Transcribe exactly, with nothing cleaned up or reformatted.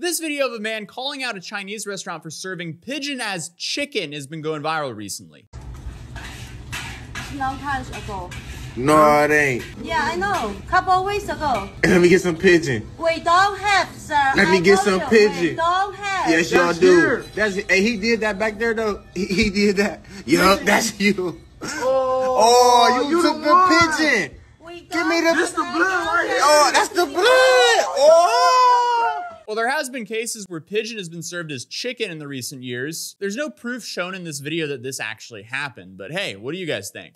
This video of a man calling out a Chinese restaurant for serving pigeon as chicken has been going viral recently. Long time ago. No, it ain't. Yeah, I know. Couple of weeks ago. Let me get some pigeon. We don't have, sir. Let I me get some you. pigeon. We don't have. Yes, y'all do. Here. That's hey, he did that back there though. He, he did that. Yup, that's you. Oh, oh you, you took the, the pigeon. We don't Give me the. That's the blood right here. Oh, that's the blood. Oh. Well, there has been cases where pigeon has been served as chicken in the recent years. There's no proof shown in this video that this actually happened, but hey, what do you guys think?